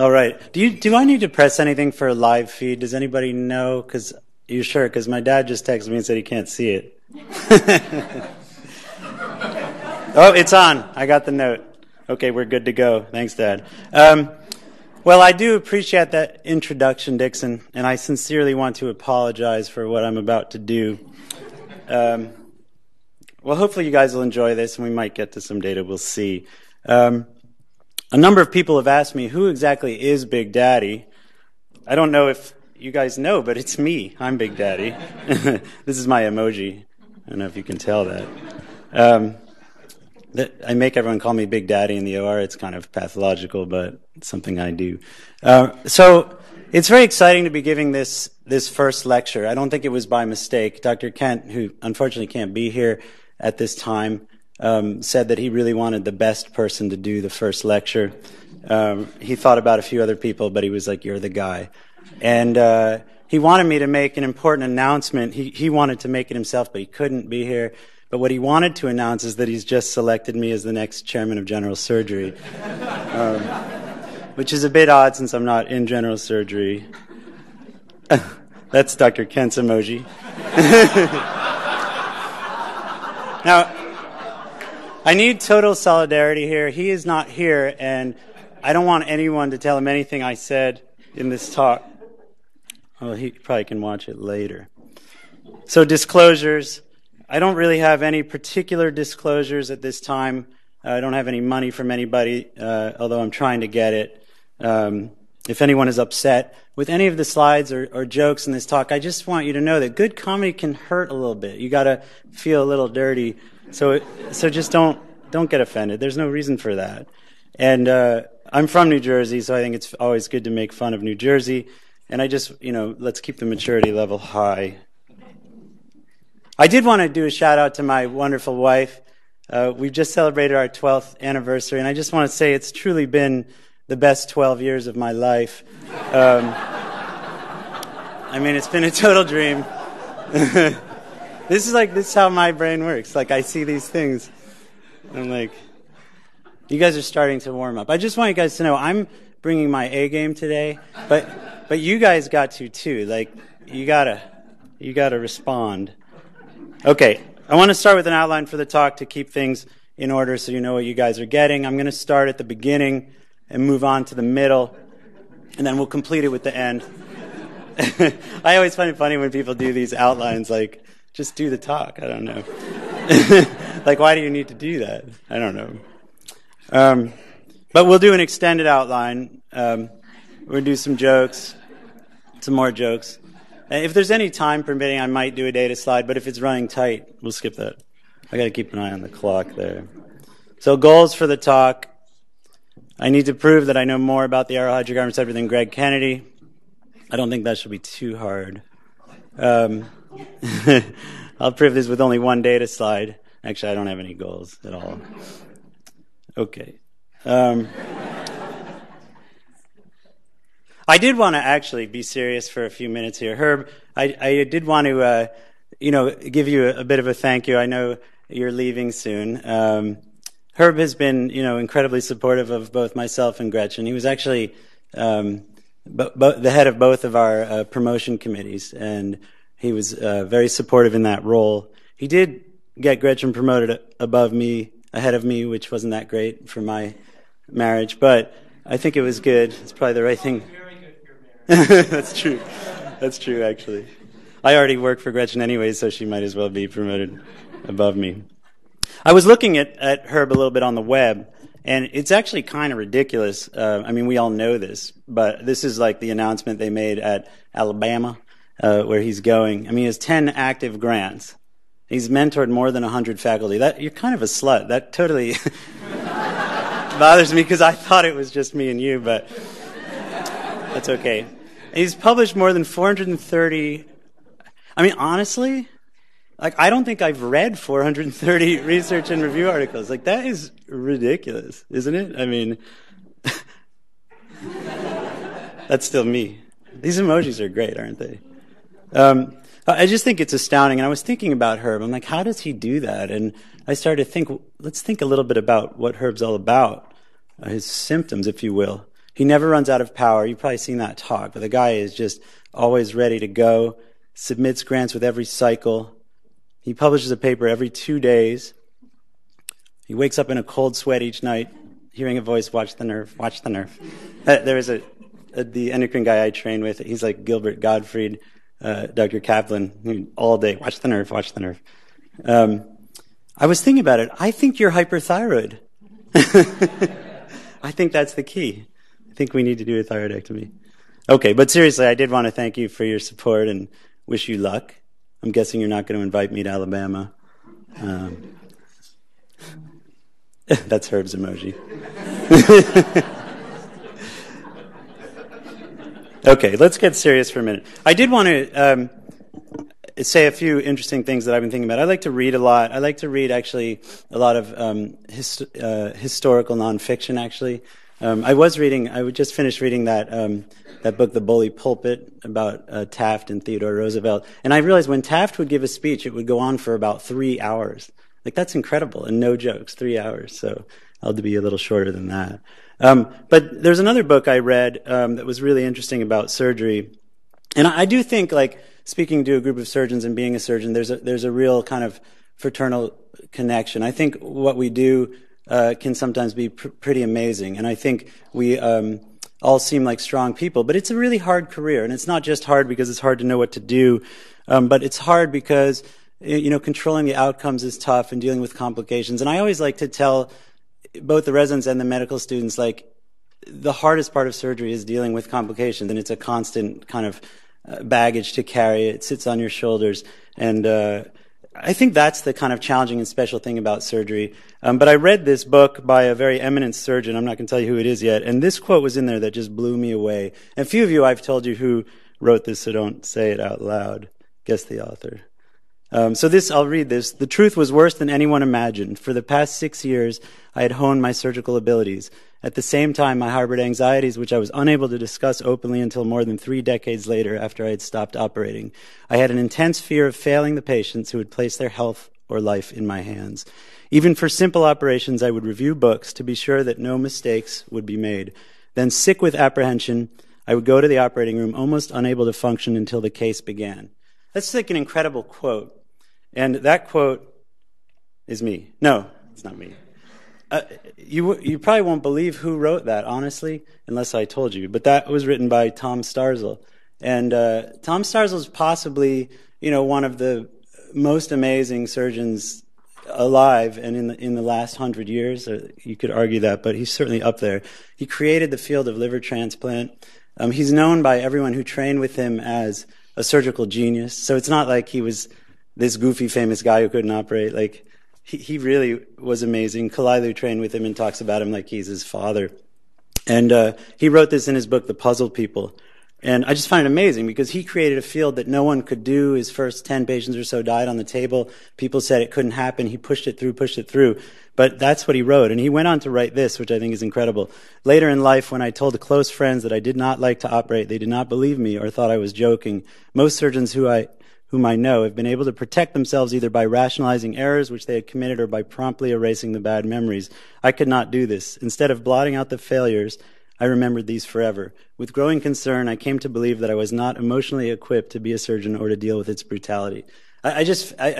All right. Do I need to press anything for a live feed? Does anybody know? Because you sure? Because my dad just texted me and said he can't see it. Oh, it's on. I got the note. Okay, we're good to go. Thanks, Dad. Well, I do appreciate that introduction, Dixon, and I sincerely want to apologize for what I'm about to do. Well, hopefully you guys will enjoy this, and we might get to some data. We'll see. A number of people have asked me, who exactly is Big Daddy? I don't know if you guys know, but it's me. I'm Big Daddy. This is my emoji. I don't know if you can tell that. I make everyone call me Big Daddy in the OR. It's kind of pathological, but it's something I do. So it's very exciting to be giving this first lecture. I don't think it was by mistake. Dr. Kent, who unfortunately can't be here at this time, said that he really wanted the best person to do the first lecture. He thought about a few other people, but he was like, you're the guy. And he wanted me to make an important announcement. He wanted to make it himself, but he couldn't be here. But what he wanted to announce is that he's just selected me as the next chairman of general surgery, which is a bit odd since I'm not in general surgery. That's Dr. Kent's emoji. Now, I need total solidarity here. He is not here, and I don't want anyone to tell him anything I said in this talk. Well, he probably can watch it later. So disclosures. I don't really have any particular disclosures at this time. I don't have any money from anybody, although I'm trying to get it. If anyone is upset with any of the slides or jokes in this talk, I just want you to know that good comedy can hurt a little bit. You got to feel a little dirty, so just don't get offended. There's no reason for that. And I'm from New Jersey, so I think it's always good to make fun of New Jersey. And I just, let's keep the maturity level high. I did want to do a shout out to my wonderful wife. We've just celebrated our 12th anniversary, and I just want to say it's truly been the best 12 years of my life. It's been a total dream. This is how my brain works. Like, I see these things. I'm like, you guys are starting to warm up. I just want you guys to know I'm bringing my A game today, but you guys got to too. Like, you gotta respond. Okay, I want to start with an outline for the talk to keep things in order so you know what you guys are getting. I'm going to start at the beginning and move on to the middle, and then we'll complete it with the end. I always find it funny when people do these outlines, like, just do the talk. I don't know. Like, why do you need to do that? I don't know. But we'll do an extended outline. We'll do some jokes, some more jokes. If there's any time permitting, I might do a data slide, but if it's running tight, we'll skip that. I got to keep an eye on the clock there. So goals for the talk. I need to prove that I know more about the aryl hydrocarbon receptor than Greg Kennedy. I don't think that should be too hard. I'll prove this with only one data slide. Actually, I don't have any goals at all. Okay. I did want to actually be serious for a few minutes here. Herb, I did want to, give you a bit of a thank you. I know you're leaving soon. Herb has been, incredibly supportive of both myself and Gretchen. He was actually the head of both of our promotion committees, and he was very supportive in that role. He did get Gretchen promoted ahead of me, which wasn't that great for my marriage, but I think it was good. It's probably the right thing. That's true, actually. I already work for Gretchen anyway, so she might as well be promoted above me. I was looking at Herb a little bit on the web, and it's actually kind of ridiculous. We all know this, but this is like the announcement they made at Alabama, where he's going. He has 10 active grants. He's mentored more than 100 faculty. You're kind of a slut. That totally bothers me because I thought it was just me and you, but that's okay. He's published more than 430. Honestly, I don't think I've read 430 research and review articles. Like, that is ridiculous, isn't it? That's still me. These emojis are great, aren't they? I just think it's astounding. And I was thinking about Herb. I'm like, how does he do that? And I started to think, let's think a little bit about what Herb's all about, his symptoms, if you will. He never runs out of power. You've probably seen that talk, but the guy is just always ready to go, submits grants with every cycle. He publishes a paper every 2 days. He wakes up in a cold sweat each night, hearing a voice, watch the nerve, watch the nerve. There was the endocrine guy I trained with, he's like Gilbert Gottfried, Dr. Kaplan, all day, watch the nerve, watch the nerve. I was thinking about it. I think you're hyperthyroid. I think that's the key. I think we need to do a thyroidectomy. Okay, but seriously, I did want to thank you for your support and wish you luck. I'm guessing you're not going to invite me to Alabama. That's Herb's emoji. Okay, let's get serious for a minute. I did want to say a few interesting things that I've been thinking about. I like to read a lot. I like to read, actually, a lot of historical nonfiction, actually. I just finished reading that book, The Bully Pulpit, about Taft and Theodore Roosevelt. And I realized when Taft would give a speech, it would go on for about 3 hours. Like, that's incredible, and no jokes, 3 hours. So I'll be a little shorter than that. But there's another book I read that was really interesting about surgery. And I do think, like, speaking to a group of surgeons and being a surgeon, there's a real kind of fraternal connection. I think what we do can sometimes be pretty amazing. And I think we all seem like strong people. But it's a really hard career. And it's not just hard because it's hard to know what to do, but it's hard because, you know, controlling the outcomes is tough and dealing with complications. And I always like to tell both the residents and the medical students, like, the hardest part of surgery is dealing with complications. And it's a constant kind of baggage to carry. It sits on your shoulders. And I think that's the kind of challenging and special thing about surgery. But I read this book by a very eminent surgeon. I'm not going to tell you who it is yet. And this quote was in there that just blew me away. And a few of you, I've told you who wrote this, so don't say it out loud. Guess the author. I'll read this. The truth was worse than anyone imagined. For the past 6 years, I had honed my surgical abilities. At the same time, I harbored anxieties which I was unable to discuss openly until more than 3 decades later after I had stopped operating. I had an intense fear of failing the patients who had placed their health or life in my hands. Even for simple operations, I would review books to be sure that no mistakes would be made. Then, sick with apprehension, I would go to the operating room, almost unable to function until the case began. That's like an incredible quote. And that quote is me. No, it's not me. You probably won't believe who wrote that, honestly, unless I told you. But that was written by Tom Starzl. And Tom Starzl is possibly, you know, one of the most amazing surgeons alive and in the last 100 years. You could argue that, but he's certainly up there. He created the field of liver transplant. He's known by everyone who trained with him as a surgical genius. So it's not like he was this goofy, famous guy who couldn't operate. Like, he really was amazing. Kalili trained with him and talks about him like he's his father. And he wrote this in his book, The Puzzle People. And I just find it amazing because he created a field that no one could do. His first 10 patients or so died on the table. People said it couldn't happen. He pushed it through. But that's what he wrote. And he went on to write this, which I think is incredible. Later in life, when I told close friends that I did not like to operate, they did not believe me or thought I was joking. Most surgeons whom I know have been able to protect themselves either by rationalizing errors which they had committed or by promptly erasing the bad memories. I could not do this. Instead of blotting out the failures, I remembered these forever. With growing concern, I came to believe that I was not emotionally equipped to be a surgeon or to deal with its brutality. I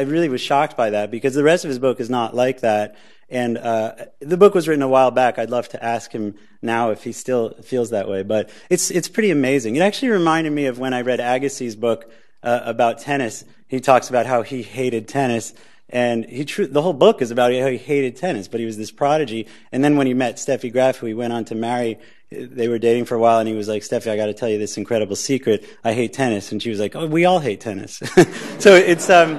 really was shocked by that because the rest of his book is not like that. And the book was written a while back. I'd love to ask him now if he still feels that way, but it's pretty amazing. It actually reminded me of when I read Agassiz's book, about tennis. He talks about how he hated tennis, and the whole book is about how he hated tennis, but he was this prodigy. And then when he met Steffi Graf, who he went on to marry, they were dating for a while, and he was like, Steffi, I got to tell you this incredible secret. I hate tennis. And she was like, oh, we all hate tennis. So it's, I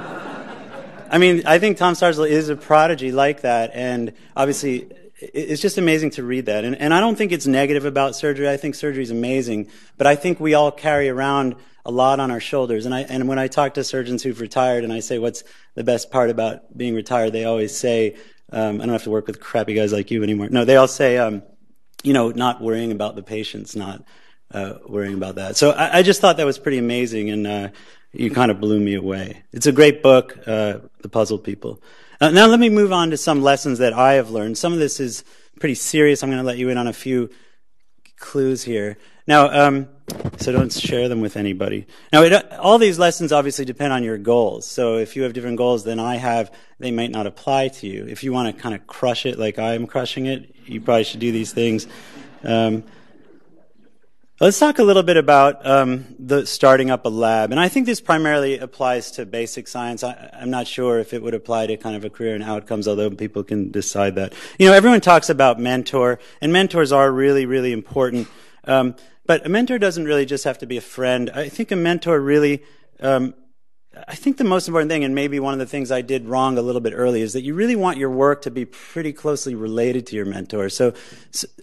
mean, I think Tom Starzl is a prodigy like that, and obviously it's just amazing to read that. And I don't think it's negative about surgery. I think surgery is amazing, but I think we all carry around a lot on our shoulders. And when I talk to surgeons who've retired and I say, what's the best part about being retired? They always say, I don't have to work with crappy guys like you anymore. No, they all say, you know, not worrying about the patients, not worrying about that. So I just thought that was pretty amazing, and you kind of blew me away. It's a great book, The Puzzle People. Now let me move on to some lessons that I have learned. Some of this is pretty serious. I'm going to let you in on a few clues here. Now, so don't share them with anybody. Now, all these lessons obviously depend on your goals. So if you have different goals than I have, they might not apply to you. If you want to kind of crush it like I'm crushing it, you probably should do these things. Let's talk a little bit about the starting up a lab. And I think this primarily applies to basic science. I'm not sure if it would apply to kind of a career in outcomes, although people can decide that. You know, everyone talks about mentor, and mentors are really, really important. But a mentor doesn't really just have to be a friend. I think a mentor really, I think the most important thing, and maybe one of the things I did wrong a little bit early, is that you really want your work to be pretty closely related to your mentor, so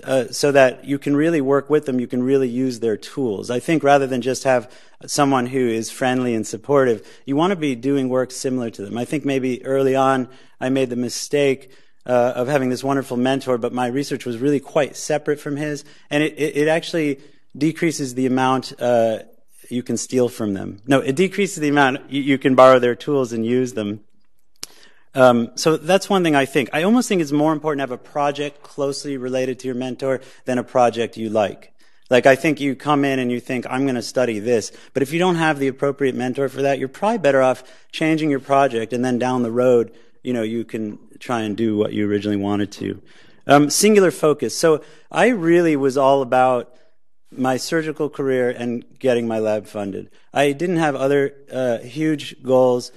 that you can really work with them, you can really use their tools. I think rather than just have someone who is friendly and supportive, you want to be doing work similar to them. I think maybe early on I made the mistake of having this wonderful mentor, but my research was really quite separate from his, and it actually decreases the amount you can steal from them. No, it decreases the amount you can borrow their tools and use them. So that's one thing I think. I almost think it's more important to have a project closely related to your mentor than a project you like. Like, I think you come in and you think, I'm going to study this. But if you don't have the appropriate mentor for that, you're probably better off changing your project, and then down the road, you know, you can try and do what you originally wanted to. Singular focus. So I really was all about my surgical career and getting my lab funded. I didn't have other huge goals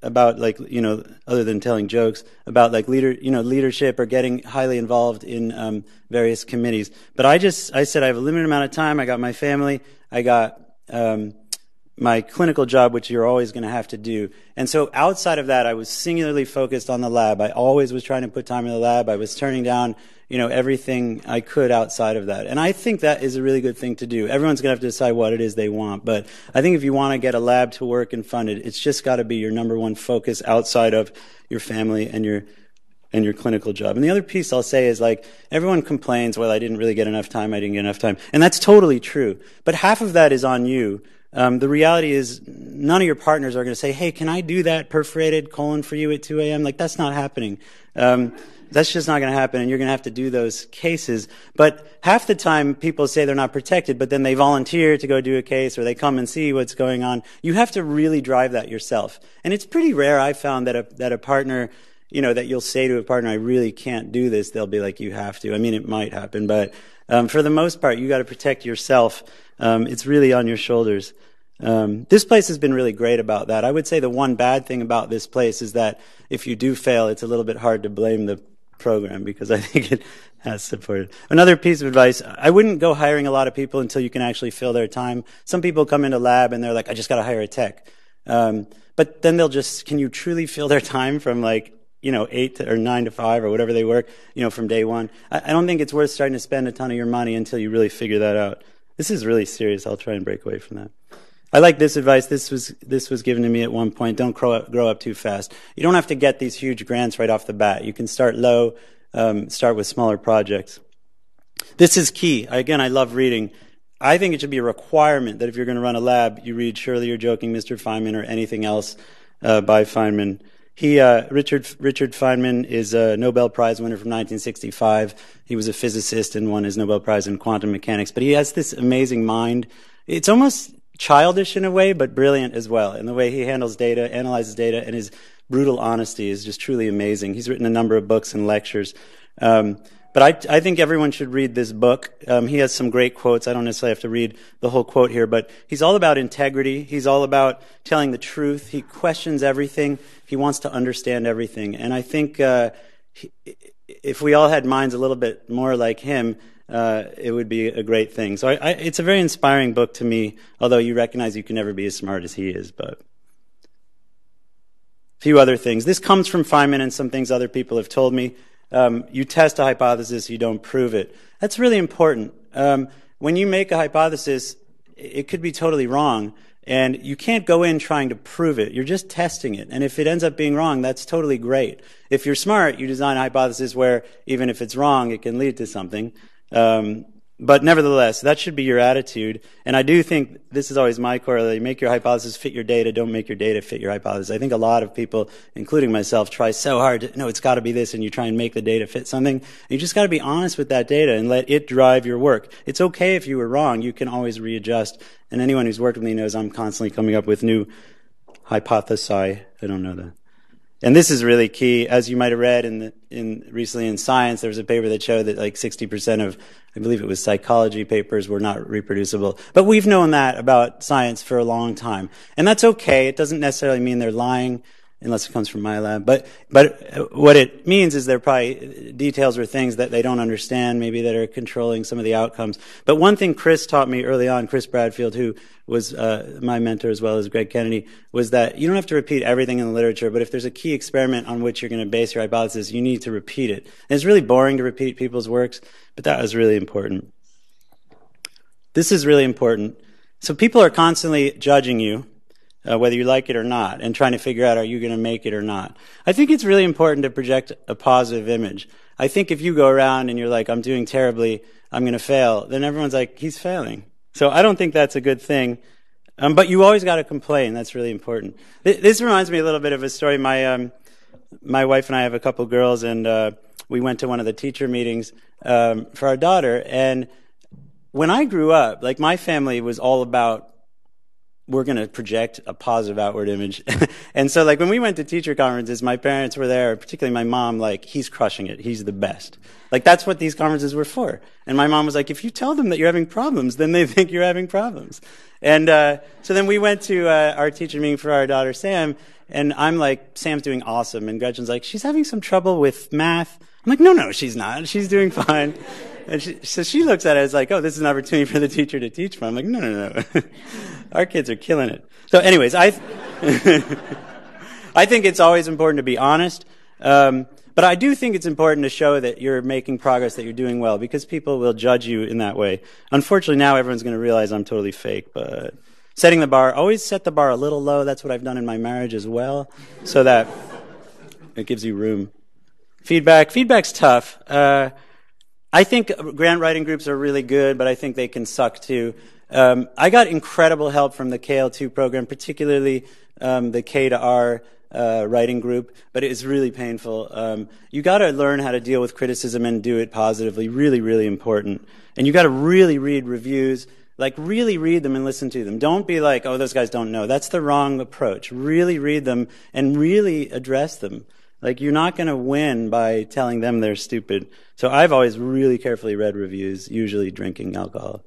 about, like, you know, other than telling jokes about, like, leadership or getting highly involved in various committees. But I said I have a limited amount of time. I got my family. I got my clinical job, which you're always going to have to do. And so outside of that, I was singularly focused on the lab. I always was trying to put time in the lab. I was turning down, you know, everything I could outside of that. And I think that is a really good thing to do. Everyone's going to have to decide what it is they want. But I think if you want to get a lab to work and fund it, it's just got to be your number one focus outside of your family and your clinical job. And the other piece I'll say is, like, everyone complains, well, I didn't really get enough time, I didn't get enough time. And that's totally true. But half of that is on you. The reality is none of your partners are going to say, hey, can I do that perforated colon for you at 2 a.m.? Like, that's not happening. That's just not going to happen, and you're going to have to do those cases. But half the time people say they're not protected, but then they volunteer to go do a case, or they come and see what's going on. You have to really drive that yourself. And it's pretty rare, I found, that a partner, you know, that you'll say to a partner, I really can't do this. They'll be like, you have to. I mean, it might happen, but for the most part, you got to protect yourself. It's really on your shoulders. This place has been really great about that. I would say the one bad thing about this place is that if you do fail, it's a little bit hard to blame the program, because I think it has supported. Another piece of advice, I wouldn't go hiring a lot of people until you can actually fill their time. Some people come into lab and they're like, I just got to hire a tech. But then they'll just, can you truly fill their time from, like, you know, 8 to, or 9 to 5 or whatever they work, you know, from day one? I don't think it's worth starting to spend a ton of your money until you really figure that out. This is really serious. I'll try and break away from that. I like this advice. This was given to me at one point. Don't grow up too fast. You don't have to get these huge grants right off the bat. You can start low, start with smaller projects. This is key. Again, I love reading. I think it should be a requirement that if you're going to run a lab, you read Surely You're Joking, Mr. Feynman, or anything else by Feynman. He, Richard Feynman is a Nobel Prize winner from 1965. He was a physicist and won his Nobel Prize in quantum mechanics. But he has this amazing mind. It's almost childish in a way, but brilliant as well. And the way he handles data, analyzes data, and his brutal honesty is just truly amazing. He's written a number of books and lectures. But I think everyone should read this book. He has some great quotes. I don't necessarily have to read the whole quote here, but he's all about integrity. He's all about telling the truth. He questions everything. He wants to understand everything. And I think if we all had minds a little bit more like him, it would be a great thing. So it's a very inspiring book to me, although you recognize you can never be as smart as he is. But a few other things. This comes from Feynman and some things other people have told me. You test a hypothesis, you don't prove it. That's really important. When you make a hypothesis, it could be totally wrong, and you can't go in trying to prove it. You're just testing it. And if it ends up being wrong, that's totally great. If you're smart, you design a hypothesis where even if it's wrong, it can lead to something. But nevertheless, that should be your attitude. And I do think this is always my corollary. Make your hypothesis fit your data. Don't make your data fit your hypothesis. I think a lot of people, including myself, try so hard to, no, it's got to be this, and you try and make the data fit something. And you just got to be honest with that data and let it drive your work. It's okay if you were wrong. You can always readjust. And anyone who's worked with me knows I'm constantly coming up with new hypothesi. I don't know that. And this is really key. As you might have read recently in Science, there was a paper that showed that like 60% of, I believe it was psychology papers, were not reproducible. But we've known that about science for a long time. And that's okay. It doesn't necessarily mean they're lying, unless it comes from my lab. But what it means is they're probably details or things that they don't understand, maybe that are controlling some of the outcomes. But one thing Chris taught me early on, Chris Bradfield, who was my mentor as well as Greg Kennedy, was that you don't have to repeat everything in the literature, but if there's a key experiment on which you're going to base your hypothesis, you need to repeat it. And it's really boring to repeat people's works, but that was really important. This is really important. So people are constantly judging you, whether you like it or not, and trying to figure out, are you going to make it or not? I think it's really important to project a positive image. I think if you go around and you're like, I'm doing terribly, I'm going to fail, then everyone's like, he's failing. So I don't think that's a good thing. But you always got to complain. That's really important. This reminds me a little bit of a story. My wife and I have a couple girls, and we went to one of the teacher meetings for our daughter. And when I grew up, like, my family was all about, we're going to project a positive outward image. And so, like, when we went to teacher conferences, my parents were there, particularly my mom, like, he's crushing it. He's the best. Like, that's what these conferences were for. And my mom was like, if you tell them that you're having problems, then they think you're having problems. And so then we went to our teacher meeting for our daughter, Sam, and I'm like, Sam's doing awesome. And Gretchen's like, she's having some trouble with math. I'm like, no, she's not. She's doing fine. And so she looks at it as like, oh, this is an opportunity for the teacher to teach from. I'm like, no. Our kids are killing it. So anyways, I think it's always important to be honest. But I do think it's important to show that you're making progress, that you're doing well, because people will judge you in that way. Unfortunately, now everyone's going to realize I'm totally fake, but setting the bar, always set the bar a little low. That's what I've done in my marriage as well, so that it gives you room. Feedback's tough. I think grant writing groups are really good, but I think they can suck too. I got incredible help from the KL2 program, particularly the K to R writing group, but it is really painful. You got to learn how to deal with criticism and do it positively. Really, really important. And you got to really read reviews. Like, really read them and listen to them. Don't be like, oh, those guys don't know. That's the wrong approach. Really read them and really address them. Like, you're not going to win by telling them they're stupid. So I've always really carefully read reviews, usually drinking alcohol.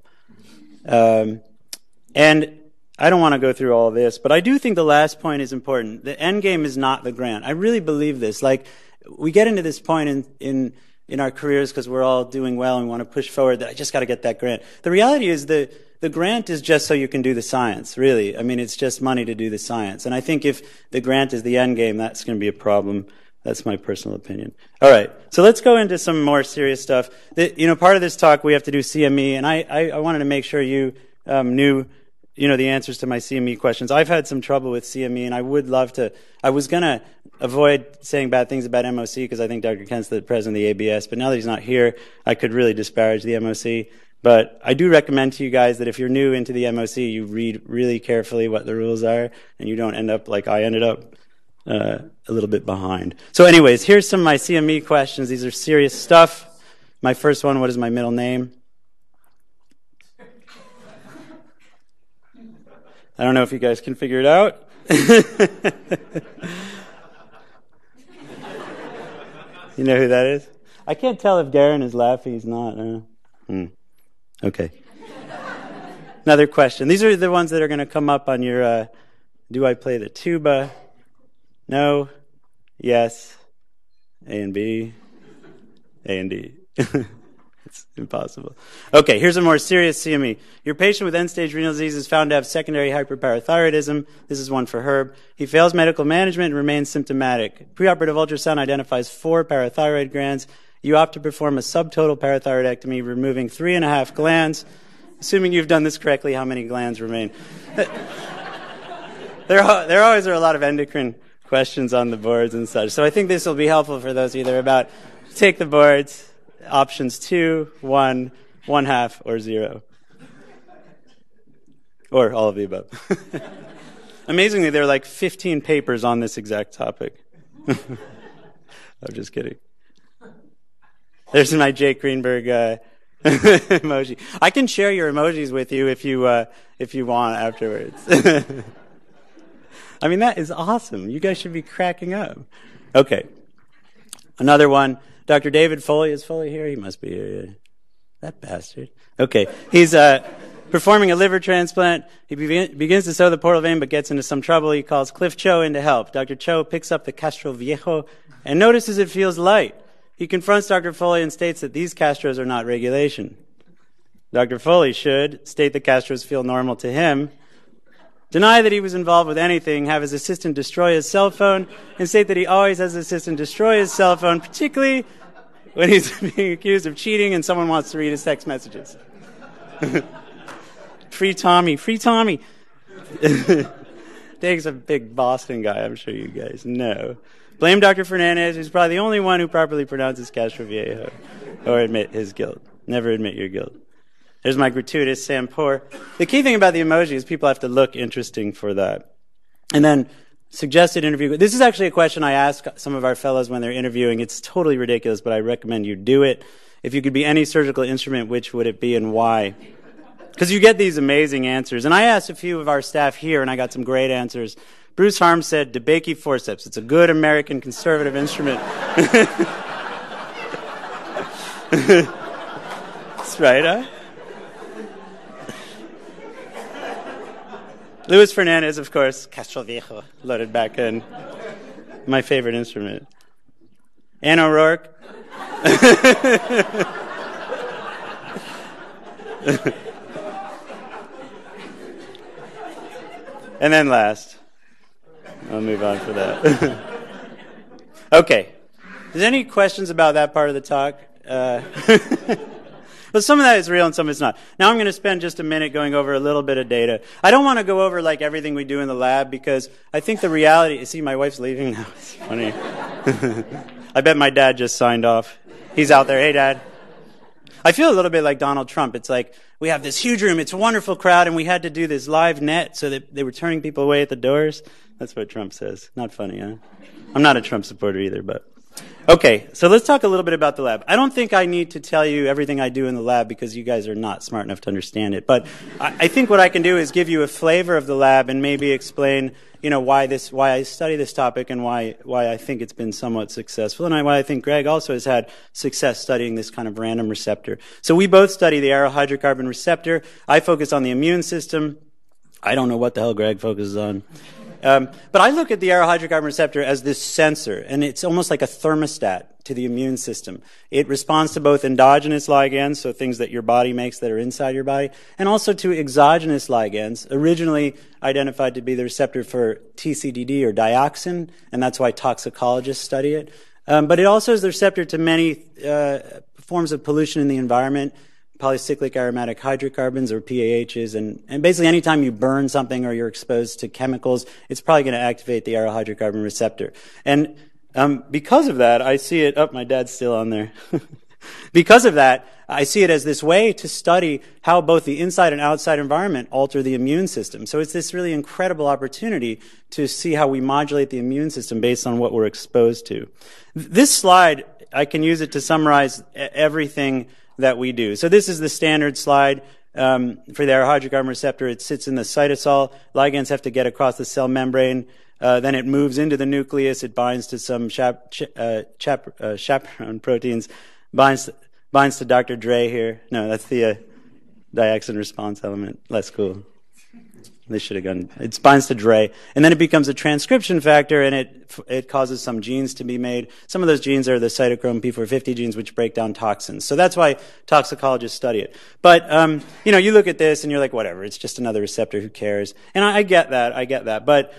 And I don't want to go through all this, but I do think the last point is important. The end game is not the grant. I really believe this. Like, we get into this point in our careers because we're all doing well and we want to push forward, that I just got to get that grant. The reality is the grant is just so you can do the science, really. I mean, it's just money to do the science. And I think if the grant is the end game, that's going to be a problem. That's my personal opinion. All right, so let's go into some more serious stuff. Part of this talk, we have to do CME, and I wanted to make sure you knew, the answers to my CME questions. I've had some trouble with CME, and I would love to. I was going to avoid saying bad things about MOC because I think Dr. Kent's the president of the ABS, but now that he's not here, I could really disparage the MOC. But I do recommend to you guys that if you're new into the MOC, you read really carefully what the rules are, and you don't end up like I ended up. A little bit behind. So anyways, here's some of my CME questions. These are serious stuff. My first one, what is my middle name? I don't know if you guys can figure it out. You know who that is? I can't tell if Darren is laughing. He's not. Okay. Another question. These are the ones that are going to come up on your, do I play the tuba? No, yes, A and B, A and D. It's impossible. Okay, here's a more serious CME. Your patient with end-stage renal disease is found to have secondary hyperparathyroidism. This is one for Herb. He fails medical management and remains symptomatic. Preoperative ultrasound identifies 4 parathyroid glands. You opt to perform a subtotal parathyroidectomy, removing 3.5 glands. Assuming you've done this correctly, how many glands remain? There always are a lot of endocrine questions on the boards and such. So I think this will be helpful for those of you that are about take the boards, options 2, 1, one half, or zero. Or all of the above. Amazingly, there are like 15 papers on this exact topic. I'm just kidding. There's my Jake Greenberg emoji. I can share your emojis with you if you want afterwards. I mean, that is awesome. You guys should be cracking up. Okay. Another one. Dr. David Foley. Is Foley here? He must be here. Yeah. That bastard. Okay. He's performing a liver transplant. He begins to sew the portal vein but gets into some trouble. He calls Cliff Cho in to help. Dr. Cho picks up the Castroviejo and notices it feels light. He confronts Dr. Foley and states that these Castros are not regulation. Dr. Foley should state the Castros feel normal to him, deny that he was involved with anything, have his assistant destroy his cell phone, and state that he always has his assistant destroy his cell phone, particularly when he's being accused of cheating and someone wants to read his text messages. Free Tommy, free Tommy. Dave's a big Boston guy, I'm sure you guys know. Blame Dr. Fernandez, who's probably the only one who properly pronounces Castroviejo, or admit his guilt. Never admit your guilt. There's my gratuitous Sam Poor. The key thing about the emoji is people have to look interesting for that. And then suggested interview. This is actually a question I ask some of our fellows when they're interviewing. It's totally ridiculous, but I recommend you do it. If you could be any surgical instrument, which would it be and why? Because you get these amazing answers. And I asked a few of our staff here, and I got some great answers. Bruce Harms said, DeBakey forceps. It's a good American conservative instrument. That's right, huh? Luis Fernandez, of course, Castroviejo, loaded back in. My favorite instrument. Ann O'Rourke. And then last. I'll move on for that. Okay. Is there any questions about that part of the talk? But some of that is real and some of it's not. Now I'm going to spend just a minute going over a little bit of data. I don't want to go over like everything we do in the lab because I think the reality... See, my wife's leaving now. It's funny. I bet my dad just signed off. He's out there. Hey, Dad. I feel a little bit like Donald Trump. It's like, we have this huge room, it's a wonderful crowd, and we had to do this live net so that they were turning people away at the doors. That's what Trump says. Not funny, huh? I'm not a Trump supporter either, but... Okay, so let's talk a little bit about the lab. I don't think I need to tell you everything I do in the lab because you guys are not smart enough to understand it. But I think what I can do is give you a flavor of the lab and maybe explain, you know, why I study this topic and why I think it's been somewhat successful and why I think Greg also has had success studying this kind of random receptor. So we both study the aryl hydrocarbon receptor. I focus on the immune system. I don't know what the hell Greg focuses on. But I look at the aryl hydrocarbon receptor as this sensor, and it's almost like a thermostat to the immune system. It responds to both endogenous ligands, so things that your body makes that are inside your body, and also to exogenous ligands, originally identified to be the receptor for TCDD or dioxin, and that's why toxicologists study it. But it also is the receptor to many forms of pollution in the environment, polycyclic aromatic hydrocarbons or PAHs, and basically any time you burn something or you're exposed to chemicals, it's probably going to activate the aryl hydrocarbon receptor. And because of that, I see it... Oh, my dad's still on there. Because of that, I see it as this way to study how both the inside and outside environment alter the immune system. So it's this really incredible opportunity to see how we modulate the immune system based on what we're exposed to. This slide, I can use it to summarize everything that we do. So this is the standard slide for the aryl hydrocarbon receptor. It sits in the cytosol. Ligands have to get across the cell membrane. Then it moves into the nucleus. It binds to some chaperone proteins. Binds to Dr. Dre here. No, that's the dioxin response element. Less cool. They should have gone. It binds to Dre, and then it becomes a transcription factor, and it causes some genes to be made. Some of those genes are the cytochrome P450 genes, which break down toxins. So that's why toxicologists study it. But you know, you look at this and you're like, whatever. It's just another receptor. Who cares? And I get that. But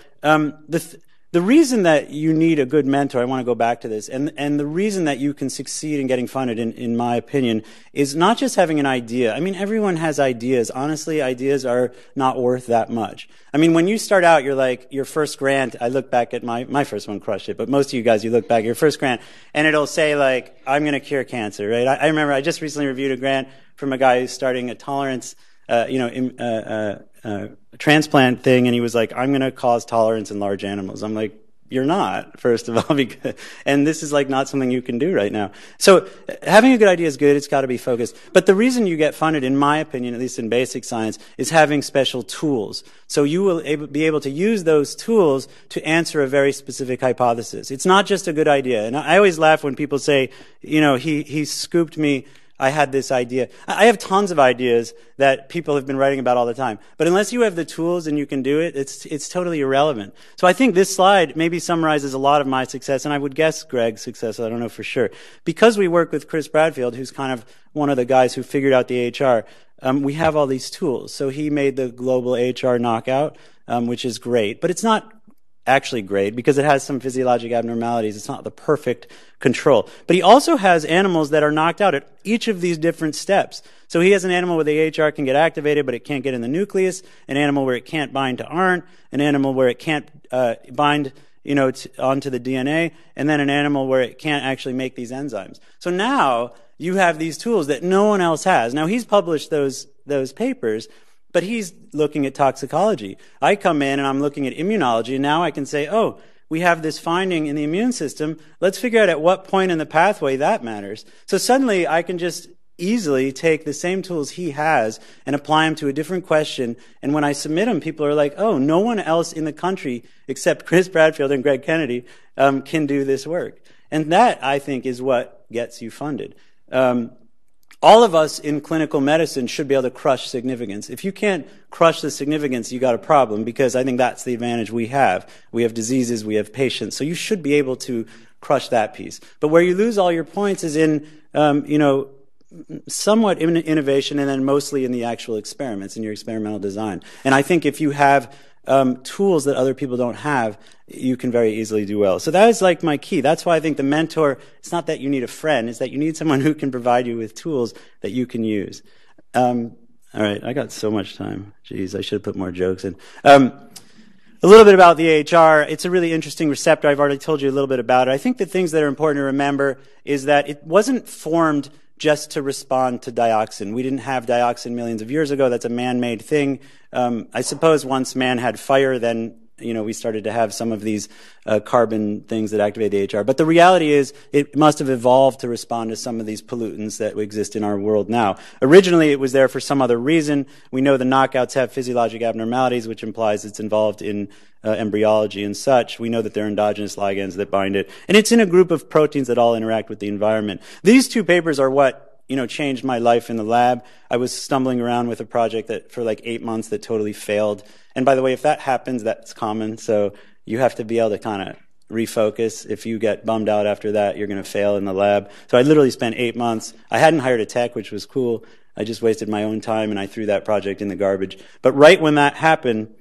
The reason that you need a good mentor, I want to go back to this, and the reason that you can succeed in getting funded, in my opinion, is not just having an idea. I mean, everyone has ideas. Honestly, ideas are not worth that much. I mean, when you start out, you're like, your first grant, I look back at my first one crushed it, but most of you guys, you look back at your first grant, and it'll say, like, I'm going to cure cancer, right? I remember I just recently reviewed a grant from a guy who's starting a tolerance, transplant thing, and he was like, I'm going to cause tolerance in large animals. I'm like, you're not, first of all, because, and this is like not something you can do right now. So having a good idea is good. It's got to be focused. But the reason you get funded, in my opinion, at least in basic science, is having special tools. So you will be able to use those tools to answer a very specific hypothesis. It's not just a good idea. And I always laugh when people say, you know, he scooped me, I had this idea. I have tons of ideas that people have been writing about all the time. But unless you have the tools and you can do it, it's totally irrelevant. So I think this slide maybe summarizes a lot of my success, and I would guess Greg's success, I don't know for sure. Because we work with Chris Bradfield, who's kind of one of the guys who figured out the AHR, we have all these tools. So he made the global AHR knockout, which is great. But it's not actually great because it has some physiologic abnormalities. It's not the perfect control. But he also has animals that are knocked out at each of these different steps. So he has an animal where the AHR can get activated but it can't get in the nucleus, an animal where it can't bind to ARN, an animal where it can't bind, you know, onto the DNA, and then an animal where it can't actually make these enzymes. So now you have these tools that no one else has. Now he's published those papers, but he's looking at toxicology. I come in and I'm looking at immunology, and now I can say, oh, we have this finding in the immune system. Let's figure out at what point in the pathway that matters. So suddenly I can just easily take the same tools he has and apply them to a different question. And when I submit them, people are like, oh, no one else in the country except Chris Bradfield and Greg Kennedy can do this work. And that, I think, is what gets you funded. All of us in clinical medicine should be able to crush significance. If you can't crush the significance, you got a problem, because I think that's the advantage we have. We have diseases, we have patients, so you should be able to crush that piece. But where you lose all your points is in, you know, somewhat in innovation, and then mostly in the actual experiments, in your experimental design. And I think if you have tools that other people don't have, you can very easily do well. So that is like my key. That's why I think the mentor, it's not that you need a friend, it's that you need someone who can provide you with tools that you can use. All right, I got so much time. Jeez, I should have put more jokes in. A little bit about the AHR. It's a really interesting receptor. I've already told you a little bit about it. I think the things that are important to remember is that it wasn't formed just to respond to dioxin. We didn't have dioxin millions of years ago. That's a man-made thing. I suppose once man had fire, then, you know, we started to have some of these carbon things that activate the AHR. But the reality is it must have evolved to respond to some of these pollutants that exist in our world now. Originally, it was there for some other reason. We know the knockouts have physiologic abnormalities, which implies it's involved in embryology and such. We know that there are endogenous ligands that bind it. And it's in a group of proteins that all interact with the environment. These two papers are what, you know, changed my life in the lab. I was stumbling around with a project that for like 8 months that totally failed. And by the way, if that happens, that's common. So you have to be able to kind of refocus. If you get bummed out after that, you're going to fail in the lab. So I literally spent 8 months. I hadn't hired a tech, which was cool. I just wasted my own time and I threw that project in the garbage. But right when that happened,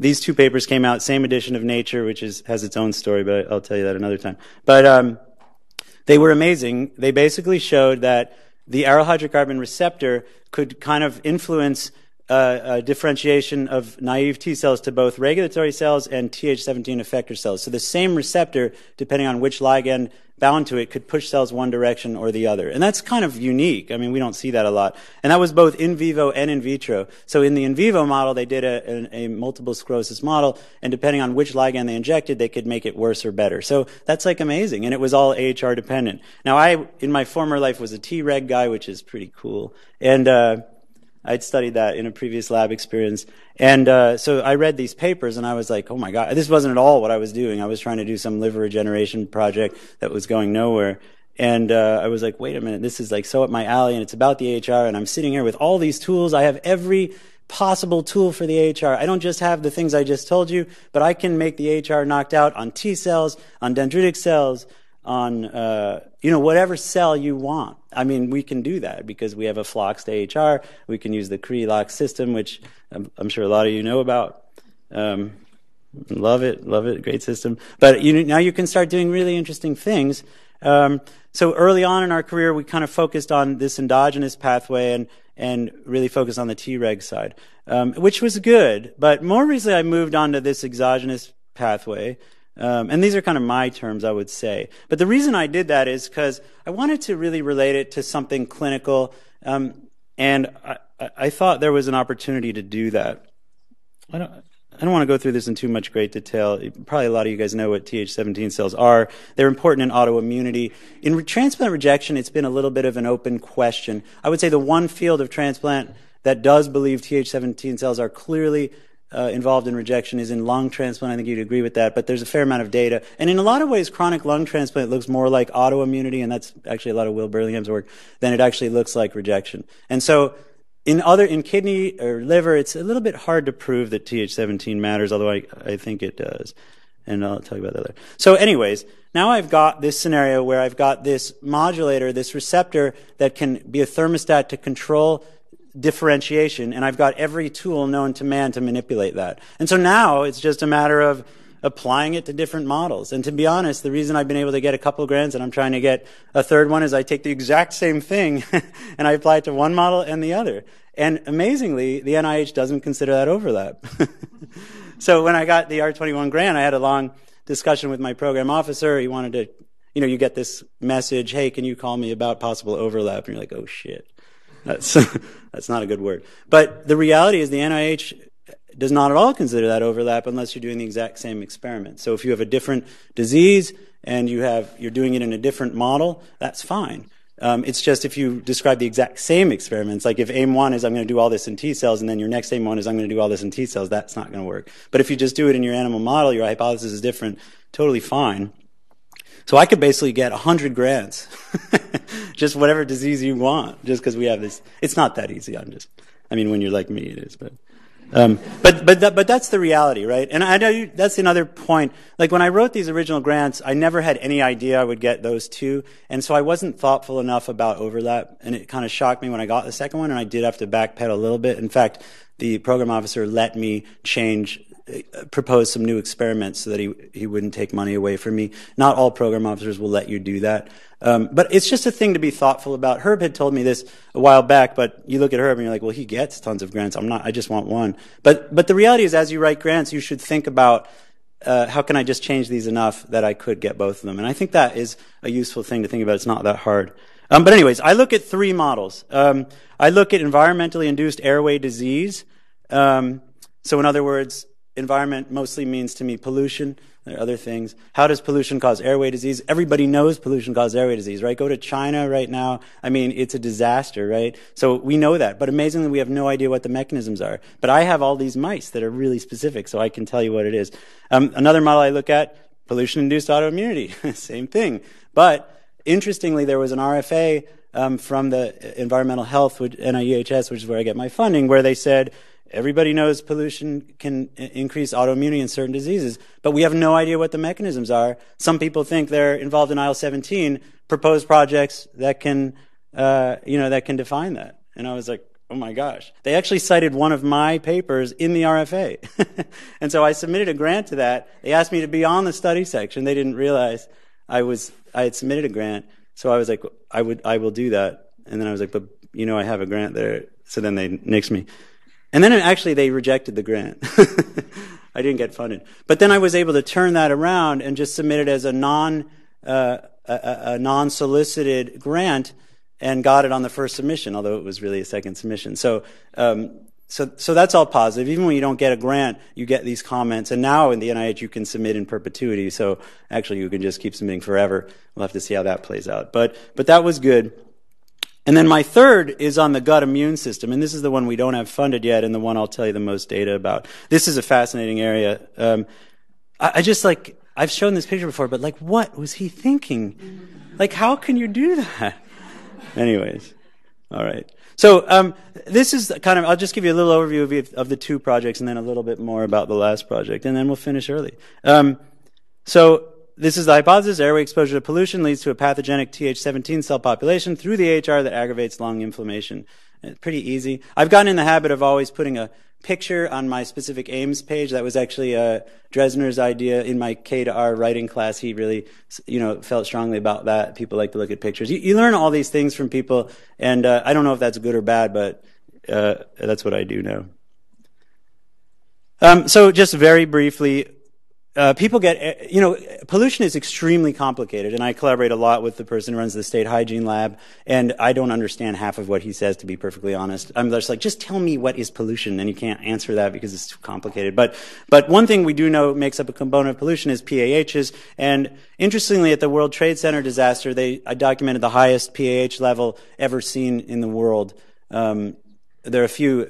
these two papers came out, same edition of Nature, which has its own story, but I'll tell you that another time. But they were amazing. They basically showed that the aryl hydrocarbon receptor could kind of influence differentiation of naive T cells to both regulatory cells and Th17 effector cells. So the same receptor, depending on which ligand bound to it, could push cells one direction or the other. And that's kind of unique. I mean, we don't see that a lot. And that was both in vivo and in vitro. So in the in vivo model, they did a multiple sclerosis model, and depending on which ligand they injected, they could make it worse or better. So that's like amazing. And it was all AHR dependent. Now, I, in my former life, was a T-reg guy, which is pretty cool. And I'd studied that in a previous lab experience. And so I read these papers and I was like, oh my God, this wasn't at all what I was doing. I was trying to do some liver regeneration project that was going nowhere. And I was like, wait a minute, this is like so up my alley, and it's about the AHR, and I'm sitting here with all these tools. I have every possible tool for the AHR. I don't just have the things I just told you, but I can make the AHR knocked out on T cells, on dendritic cells, on, you know, whatever cell you want. I mean, we can do that because we have a floxed AHR. We can use the Cre-Lox system, which I'm sure a lot of you know about. Love it, great system. But you, now you can start doing really interesting things. So early on in our career, we kind of focused on this endogenous pathway and really focused on the Treg side, which was good. But more recently, I moved on to this exogenous pathway. And these are kind of my terms, I would say. But the reason I did that is because I wanted to really relate it to something clinical, and I thought there was an opportunity to do that. I don't want to go through this in too much great detail. Probably a lot of you guys know what Th17 cells are. They're important in autoimmunity. In transplant rejection, it's been a little bit of an open question. I would say the one field of transplant that does believe Th17 cells are clearly involved in rejection is in lung transplant. I think you'd agree with that, but there's a fair amount of data. And in a lot of ways, chronic lung transplant looks more like autoimmunity, and that's actually a lot of Will Burlingham's work, than it actually looks like rejection. And so in kidney or liver, it's a little bit hard to prove that Th17 matters, although I think it does. And I'll tell you about that later. So anyways, now I've got this scenario where I've got this modulator, this receptor that can be a thermostat to control differentiation, and I've got every tool known to man to manipulate that. And so now it's just a matter of applying it to different models. And to be honest, the reason I've been able to get a couple grants and I'm trying to get a third one is I take the exact same thing and I apply it to one model and the other. And amazingly, the NIH doesn't consider that overlap. So when I got the R21 grant, I had a long discussion with my program officer. He wanted to, you know, you get this message, hey, can you call me about possible overlap? And you're like, oh shit, that's not a good word. But the reality is the NIH does not at all consider that overlap unless you're doing the exact same experiment. So if you have a different disease and you're doing it in a different model, that's fine. It's just if you describe the exact same experiments, like if aim one is I'm going to do all this in T cells and then your next aim one is I'm going to do all this in T cells, that's not going to work. But if you just do it in your animal model, your hypothesis is different, totally fine. So I could basically get 100 grants, just whatever disease you want, just because we have this. It's not that easy. I mean, when you're like me, it is, but. But that's the reality, right? And I know that's another point. Like when I wrote these original grants, I never had any idea I would get those two. And so I wasn't thoughtful enough about overlap. And it kind of shocked me when I got the second one. And I did have to backpedal a little bit. In fact, the program officer let me propose some new experiments so that he wouldn't take money away from me. Not all program officers will let you do that. But it's just a thing to be thoughtful about. Herb had told me this a while back, but you look at Herb and you're like, well, he gets tons of grants. I just want one. But the reality is as you write grants, you should think about, how can I just change these enough that I could get both of them? And I think that is a useful thing to think about. It's not that hard. But anyways, I look at three models. I look at environmentally induced airway disease. So in other words, environment mostly means to me pollution. There are other things. How does pollution cause airway disease? Everybody knows pollution causes airway disease, right? Go to China right now. I mean, it's a disaster, right? So we know that. But amazingly, we have no idea what the mechanisms are. But I have all these mice that are really specific, so I can tell you what it is. Another model I look at, pollution-induced autoimmunity. Same thing. But interestingly, there was an RFA from the Environmental Health, NIEHS, which is where I get my funding, where they said, everybody knows pollution can increase autoimmunity in certain diseases, but we have no idea what the mechanisms are. Some people think they're involved in IL-17, proposed projects that can, that can define that. And I was like, oh my gosh. They actually cited one of my papers in the RFA. And so I submitted a grant to that. They asked me to be on the study section. They didn't realize I had submitted a grant. So I was like, I will do that. And then I was like, but you know, I have a grant there. So then they nixed me. And then actually they rejected the grant. I didn't get funded. But then I was able to turn that around and just submit it as a non-solicited grant and got it on the first submission, although it was really a second submission. So that's all positive. Even when you don't get a grant, you get these comments. And now in the NIH, you can submit in perpetuity. So actually you can just keep submitting forever. We'll have to see how that plays out. But that was good. And then my third is on the gut immune system, and this is the one we don't have funded yet and the one I'll tell you the most data about. This is a fascinating area. I just like, I've shown this picture before, but like what was he thinking? Like how can you do that? Anyways, all right. So this is kind of, I'll just give you a little overview of the two projects and then a little bit more about the last project, and then we'll finish early. So this is the hypothesis. Airway exposure to pollution leads to a pathogenic Th17 cell population through the HR that aggravates lung inflammation. It's pretty easy. I've gotten in the habit of always putting a picture on my specific aims page. That was actually Dresner's idea in my K-to-R writing class. He really, felt strongly about that. People like to look at pictures. You learn all these things from people, and I don't know if that's good or bad, but that's what I do know. So just very briefly, people get, pollution is extremely complicated, and I collaborate a lot with the person who runs the state hygiene lab, and I don't understand half of what he says, to be perfectly honest. I'm just like, just tell me what is pollution, and you can't answer that because it's too complicated. But one thing we do know makes up a component of pollution is PAHs, and interestingly, at the World Trade Center disaster, they documented the highest PAH level ever seen in the world. There are a few,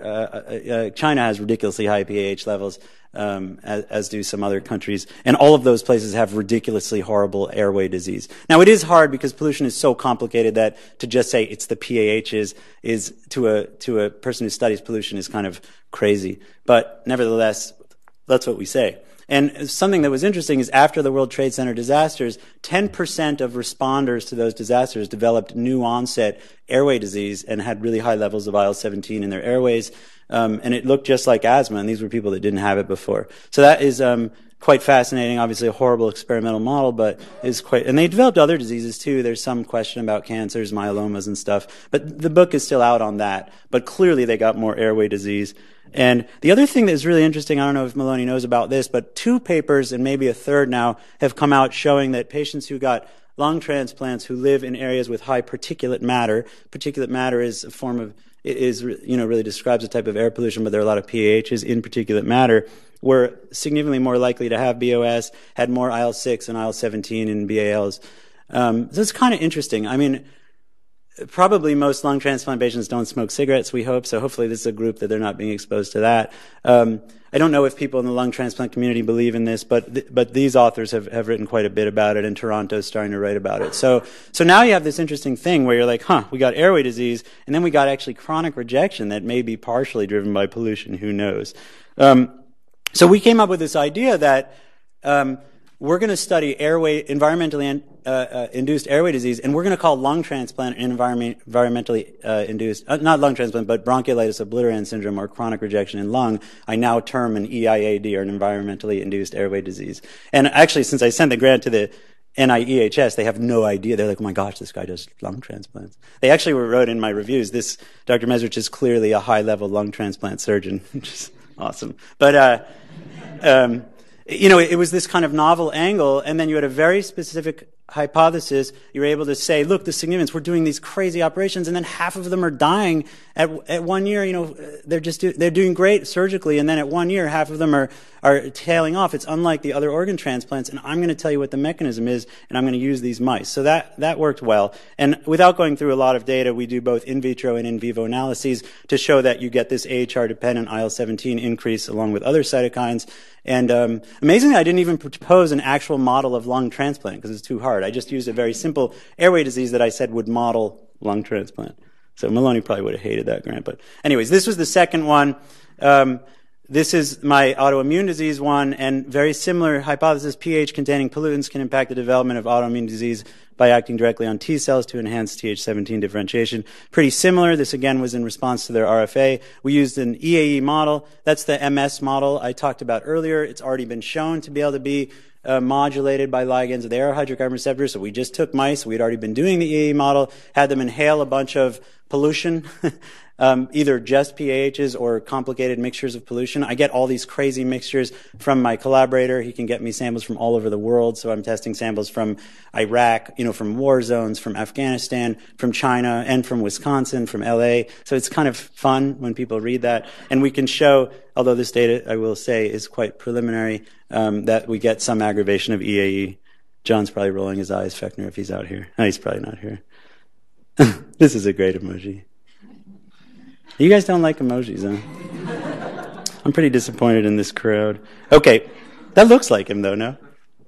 China has ridiculously high PAH levels, as do some other countries. And all of those places have ridiculously horrible airway disease. Now, it is hard because pollution is so complicated that to just say it's the PAHs is to a person who studies pollution is kind of crazy. But nevertheless, that's what we say. And something that was interesting is after the World Trade Center disasters, 10% of responders to those disasters developed new onset airway disease and had really high levels of IL-17 in their airways. And it looked just like asthma, and these were people that didn't have it before. So that is quite fascinating, obviously a horrible experimental model, but is quite, and they developed other diseases too. There's some question about cancers, myelomas and stuff, but the book is still out on that. But clearly they got more airway disease. And the other thing that is really interesting, I don't know if Maloney knows about this, but 2 papers and maybe a third now have come out showing that patients who got lung transplants who live in areas with high particulate matter is a form of, really describes a type of air pollution, but there are a lot of PAHs in particulate matter, were significantly more likely to have BOS, had more IL-6 and IL-17 in BALs. So it's kind of interesting. I mean, probably most lung transplant patients don't smoke cigarettes, we hope, so hopefully this is a group that they're not being exposed to that. I don't know if people in the lung transplant community believe in this, but these authors have written quite a bit about it, and Toronto's starting to write about it. So now you have this interesting thing where you're like, we got airway disease, and then we got actually chronic rejection that may be partially driven by pollution, who knows. So we came up with this idea that we're going to study environmentally induced airway disease, and we're going to call lung transplant an environmentally induced, not lung transplant, but bronchiolitis obliterans syndrome or chronic rejection in lung, I now term an EIAD or an environmentally induced airway disease. And actually, since I sent the grant to the NIEHS, they have no idea. They're like, oh my gosh, this guy does lung transplants. They actually wrote in my reviews, this Dr. Mesrich is clearly a high-level lung transplant surgeon, which is awesome. But, it was this kind of novel angle, and then you had a very specific hypothesis. You were able to say, look, the significance, we're doing these crazy operations, and then half of them are dying at 1 year. They're doing great surgically, and then at 1 year, half of them are tailing off. It's unlike the other organ transplants, and I'm going to tell you what the mechanism is, and I'm going to use these mice. So that worked well. And without going through a lot of data, we do both in vitro and in vivo analyses to show that you get this AHR-dependent IL-17 increase along with other cytokines. And amazingly, I didn't even propose an actual model of lung transplant because it's too hard. I just used a very simple airway disease that I said would model lung transplant. So Maloney probably would have hated that grant. But anyways, this was the second one. This is my autoimmune disease one, and very similar hypothesis, pH-containing pollutants can impact the development of autoimmune disease by acting directly on T cells to enhance Th17 differentiation. Pretty similar. This, again, was in response to their RFA. We used an EAE model. That's the MS model I talked about earlier. It's already been shown to be able to be modulated by ligands of the aryl hydrocarbon receptor. So we just took mice. We'd already been doing the EAE model, had them inhale a bunch of pollution, either just PAHs or complicated mixtures of pollution. I get all these crazy mixtures from my collaborator. He can get me samples from all over the world. So I'm testing samples from Iraq, from war zones, from Afghanistan, from China, and from Wisconsin, from LA. So it's kind of fun when people read that. And we can show, although this data, I will say, is quite preliminary, that we get some aggravation of EAE. John's probably rolling his eyes, Fechner, if he's out here. No, he's probably not here. This is a great emoji. You guys don't like emojis, huh? I'm pretty disappointed in this crowd. Okay, that looks like him, though, no?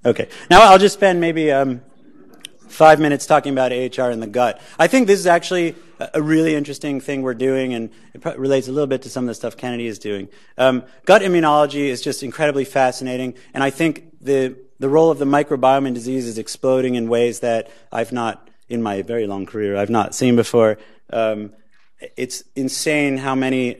Okay, now I'll just spend maybe 5 minutes talking about AHR in the gut. I think this is actually a really interesting thing we're doing, and it relates a little bit to some of the stuff Kennedy is doing. Gut immunology is just incredibly fascinating, and I think the role of the microbiome in disease is exploding in ways that I've not seen before. It's insane how many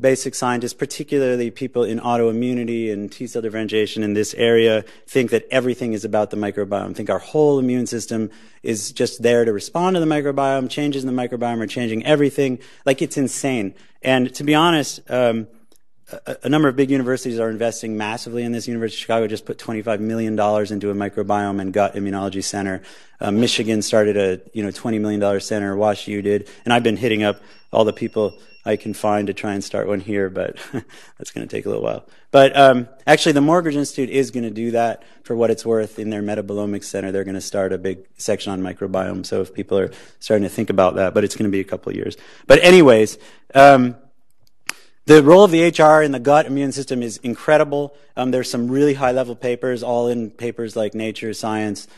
basic scientists, particularly people in autoimmunity and T-cell differentiation in this area, think that everything is about the microbiome, think our whole immune system is just there to respond to the microbiome. Changes in the microbiome are changing everything. Like, it's insane. And to be honest, a number of big universities are investing massively in this. University of Chicago just put $25 million into a microbiome and gut immunology center. Michigan started a, $20 million center. WashU did. And I've been hitting up all the people I can find to try and start one here, but that's going to take a little while. But actually, the Morgridge Institute is going to do that for what it's worth. In their metabolomics center, they're going to start a big section on microbiome. So if people are starting to think about that, but it's going to be a couple of years. But anyways, the role of the HR in the gut immune system is incredible. There's some really high-level papers, all in papers like Nature, Science,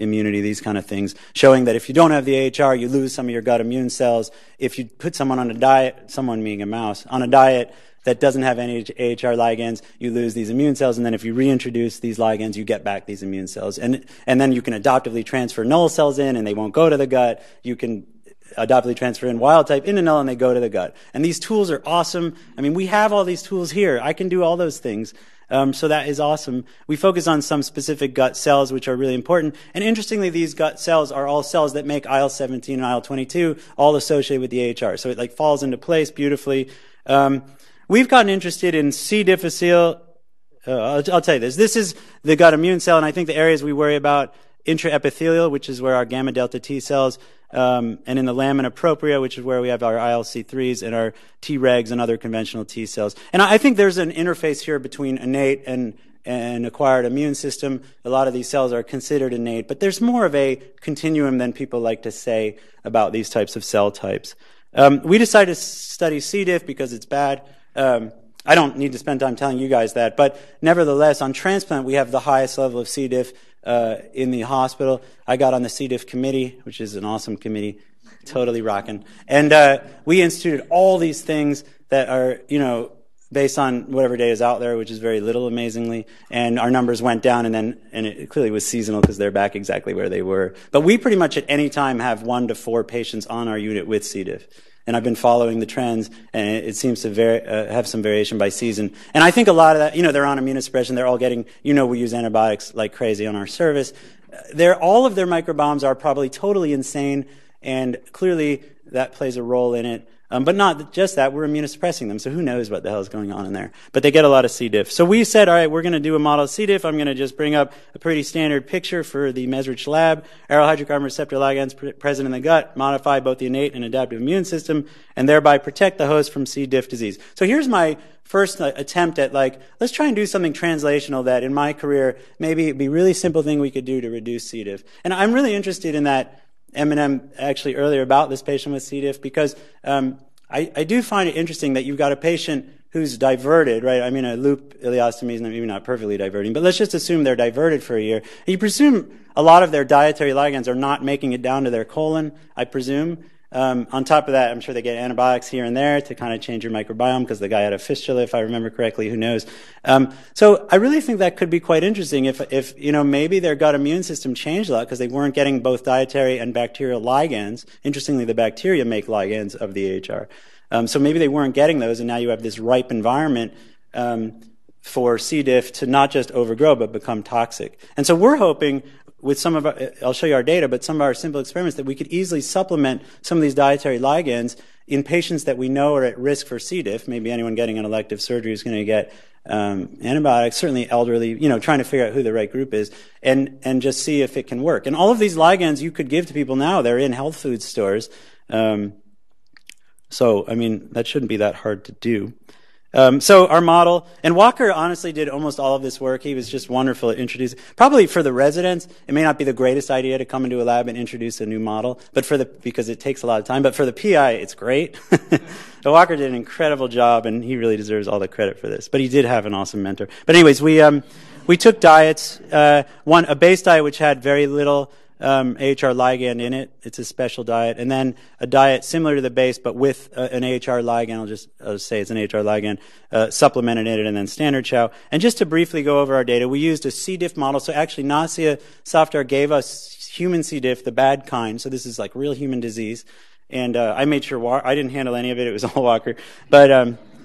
Immunity, these kind of things, showing that if you don't have the AHR, you lose some of your gut immune cells. If you put someone on a diet, someone being a mouse, on a diet that doesn't have any AHR ligands, you lose these immune cells. And then if you reintroduce these ligands, you get back these immune cells. And then you can adoptively transfer null cells in, and they won't go to the gut. You can adoptively transfer in wild type into null, and they go to the gut. And these tools are awesome. I mean, we have all these tools here. I can do all those things. So that is awesome. We focus on some specific gut cells, which are really important. And interestingly, these gut cells are all cells that make IL-17 and IL-22, all associated with the AHR. So it like falls into place beautifully. We've gotten interested in C. difficile. I'll tell you this. This is the gut immune cell, and I think the areas we worry about: intraepithelial, which is where our gamma delta T cells, and in the lamina propria, which is where we have our ILC3s and our Tregs and other conventional T cells. And I think there's an interface here between innate and acquired immune system. A lot of these cells are considered innate, but there's more of a continuum than people like to say about these types of cell types. We decided to study C. diff because it's bad. I don't need to spend time telling you guys that, but nevertheless, on transplant, we have the highest level of C. diff in the hospital. I got on the C. diff committee, which is an awesome committee, totally rocking. And we instituted all these things that are, based on whatever data is out there, which is very little, amazingly. And our numbers went down, and it clearly was seasonal because they're back exactly where they were. But we pretty much at any time have 1 to 4 patients on our unit with C. diff. And I've been following the trends, and it seems to have some variation by season. And I think a lot of that, they're on immunosuppression. They're all getting, we use antibiotics like crazy on our service. All of their microbiomes are probably totally insane, and clearly that plays a role in it. But not just that, we're immunosuppressing them, so who knows what the hell is going on in there. But they get a lot of C. diff. So we said, all right, we're going to do a model of C. diff. I'm going to just bring up a pretty standard picture for the Mezrich lab. Aryl hydrocarbon receptor ligands present in the gut modify both the innate and adaptive immune system and thereby protect the host from C. diff disease. So here's my first attempt at, let's try and do something translational that in my career, maybe it'd be a really simple thing we could do to reduce C. diff. And I'm really interested in that M&M actually earlier about this patient with C. diff, because I do find it interesting that you've got a patient who's diverted, right? I mean, a loop ileostomy is maybe not perfectly diverting, but let's just assume they're diverted for a year. And you presume a lot of their dietary ligands are not making it down to their colon, I presume. On top of that, I'm sure they get antibiotics here and there to kind of change your microbiome, because the guy had a fistula, if I remember correctly, who knows. So I really think that could be quite interesting if maybe their gut immune system changed a lot because they weren't getting both dietary and bacterial ligands. Interestingly, the bacteria make ligands of the AHR. So maybe they weren't getting those, and now you have this ripe environment, for C. diff to not just overgrow, but become toxic. And so we're hoping, with some of our, I'll show you our data, but some of our simple experiments, that we could easily supplement some of these dietary ligands in patients that we know are at risk for C. diff. Maybe anyone getting an elective surgery is going to get antibiotics, certainly elderly, trying to figure out who the right group is, and just see if it can work. And all of these ligands you could give to people now. They're in health food stores. So, I mean, that shouldn't be that hard to do. So our model, and Walker honestly did almost all of this work. He was just wonderful at introducing. Probably for the residents, it may not be the greatest idea to come into a lab and introduce a new model, but because it takes a lot of time. But for the PI, it's great. Walker did an incredible job, and he really deserves all the credit for this. But he did have an awesome mentor. But anyways, we took diets. A base diet which had very little AHR ligand in it. It's a special diet. And then a diet similar to the base, but with an AHR ligand. I'll just say it's an AHR ligand, supplemented in it, and then standard chow. And just to briefly go over our data, we used a C. diff model. So actually, Nasia Safdar gave us human C. diff, the bad kind. So this is like real human disease. And I made sure I didn't handle any of it. It was all Walker. But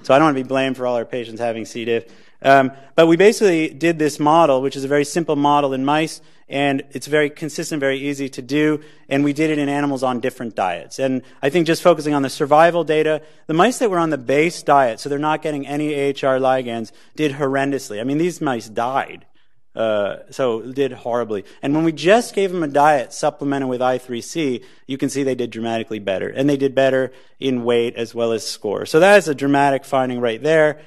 so I don't want to be blamed for all our patients having C. diff. But we basically did this model, which is a very simple model in mice, and it's very consistent, very easy to do, and we did it in animals on different diets. And I think just focusing on the survival data, the mice that were on the base diet, so they're not getting any AHR ligands, did horrendously. I mean, these mice died, so did horribly. And when we just gave them a diet supplemented with I3C, you can see they did dramatically better, and they did better in weight as well as score. So that is a dramatic finding right there.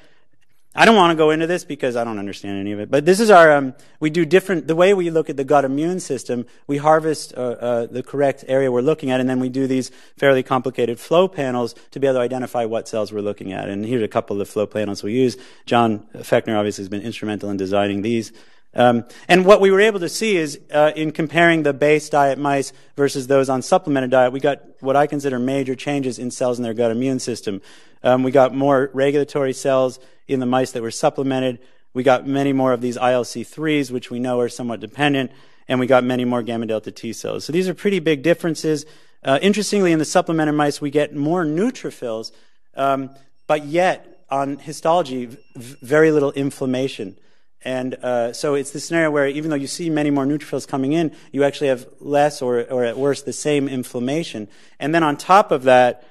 I don't want to go into this because I don't understand any of it, but this is our, we do different, the way we look at the gut immune system, we harvest the correct area we're looking at, and then we do these fairly complicated flow panels to be able to identify what cells we're looking at. And here's a couple of the flow panels we use. John Fechner obviously has been instrumental in designing these. And what we were able to see is, in comparing the base diet mice versus those on supplemented diet, we got what I consider major changes in cells in their gut immune system. We got more regulatory cells in the mice that were supplemented. We got many more of these ILC3s, which we know are somewhat dependent, and we got many more gamma delta T cells. So these are pretty big differences. Interestingly, in the supplemented mice, we get more neutrophils, but yet on histology, very little inflammation. And so it's the scenario where even though you see many more neutrophils coming in, you actually have less or at worst the same inflammation. And then on top of that,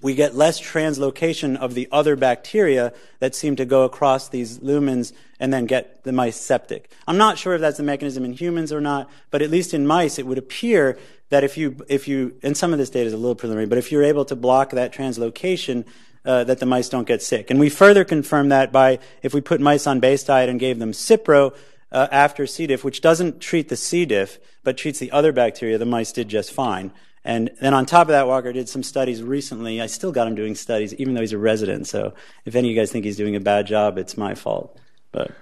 we get less translocation of the other bacteria that seem to go across these lumens and then get the mice septic. I'm not sure if that's the mechanism in humans or not, but at least in mice it would appear that if you and some of this data is a little preliminary, but if you're able to block that translocation, that the mice don't get sick. And we further confirm that by if we put mice on base diet and gave them Cipro after C. diff, which doesn't treat the C. diff but treats the other bacteria, the mice did just fine. And then on top of that, Walker did some studies recently. I still got him doing studies, even though he's a resident. So if any of you guys think he's doing a bad job, it's my fault. But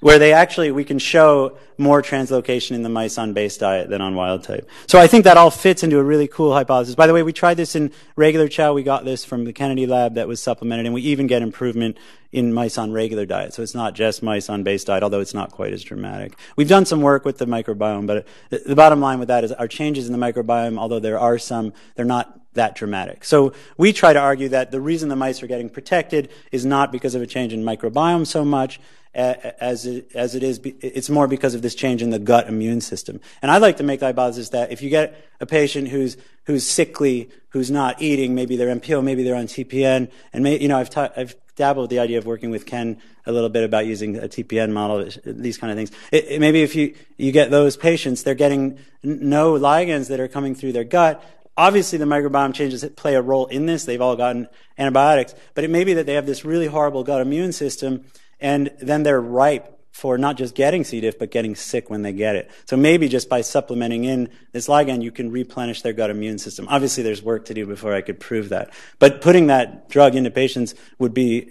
where they actually, we can show more translocation in the mice on base diet than on wild type. So I think that all fits into a really cool hypothesis. By the way, we tried this in regular chow. We got this from the Kennedy lab that was supplemented, and we even get improvement in mice on regular diet. So it's not just mice on base diet, although it's not quite as dramatic. We've done some work with the microbiome, but the bottom line with that is our changes in the microbiome, although there are some, they're not that dramatic. So we try to argue that the reason the mice are getting protected is not because of a change in microbiome so much, it's more because of this change in the gut immune system. And I'd like to make the hypothesis that if you get a patient who's sickly, who's not eating, maybe they're MPO, maybe they're on TPN, and you know, I've dabbled with the idea of working with Ken a little bit about using a TPN model, these kind of things. Maybe if you get those patients, they're getting no ligands that are coming through their gut. Obviously, the microbiome changes play a role in this. They've all gotten antibiotics, but it may be that they have this really horrible gut immune system, and then they're ripe for not just getting C. diff, but getting sick when they get it. So maybe just by supplementing in this ligand, you can replenish their gut immune system. Obviously, there's work to do before I could prove that. But putting that drug into patients would be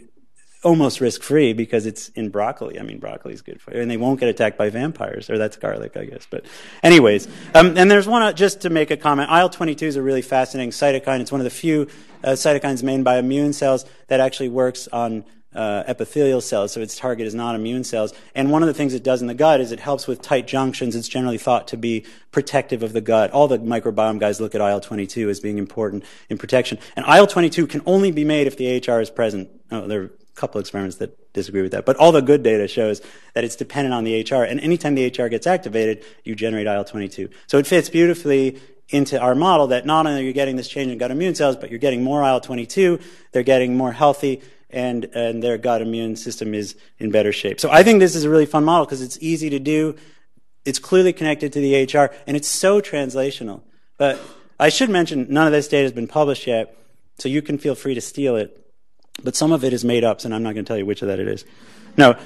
almost risk-free because it's in broccoli. I mean, broccoli is good for you, and they won't get attacked by vampires, or that's garlic, I guess. But anyways, and there's one, just to make a comment, IL-22 is a really fascinating cytokine. It's one of the few cytokines made by immune cells that actually works on epithelial cells, so its target is not immune cells. And one of the things it does in the gut is it helps with tight junctions. It's generally thought to be protective of the gut. All the microbiome guys look at IL-22 as being important in protection. And IL-22 can only be made if the AHR is present. Oh, there are a couple experiments that disagree with that. But all the good data shows that it's dependent on the AHR. And anytime the AHR gets activated, you generate IL-22. So it fits beautifully into our model that not only are you getting this change in gut immune cells, but you're getting more IL-22, they're getting more healthy, and their gut immune system is in better shape. So I think this is a really fun model because it's easy to do, it's clearly connected to the AHR, and it's so translational. But I should mention, none of this data has been published yet, so you can feel free to steal it. But some of it is made up, so I'm not going to tell you which of that it is. No,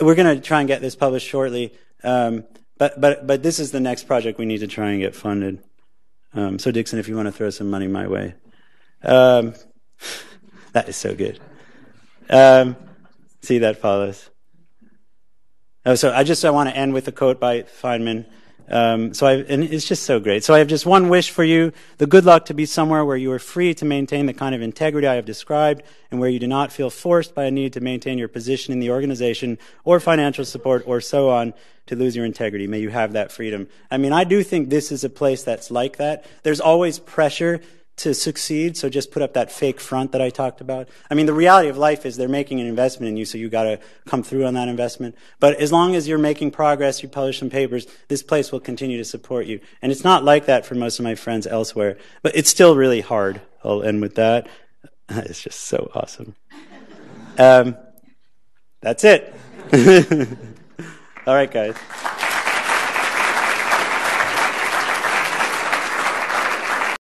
we're going to try and get this published shortly, but this is the next project we need to try and get funded. So Dixon, if you want to throw some money my way. That is so good. See, that follows. Oh, so I want to end with a quote by Feynman. And it's just so great. So I have just one wish for you, the good luck to be somewhere where you are free to maintain the kind of integrity I have described and where you do not feel forced by a need to maintain your position in the organization or financial support or so on to lose your integrity. May you have that freedom. I mean, I do think this is a place that's like that. There's always pressure to succeed, so just put up that fake front that I talked about. I mean, the reality of life is they're making an investment in you, so you gotta come through on that investment. But as long as you're making progress, you publish some papers, this place will continue to support you. And it's not like that for most of my friends elsewhere, but it's still really hard. I'll end with that. It's just so awesome. That's it. All right, guys.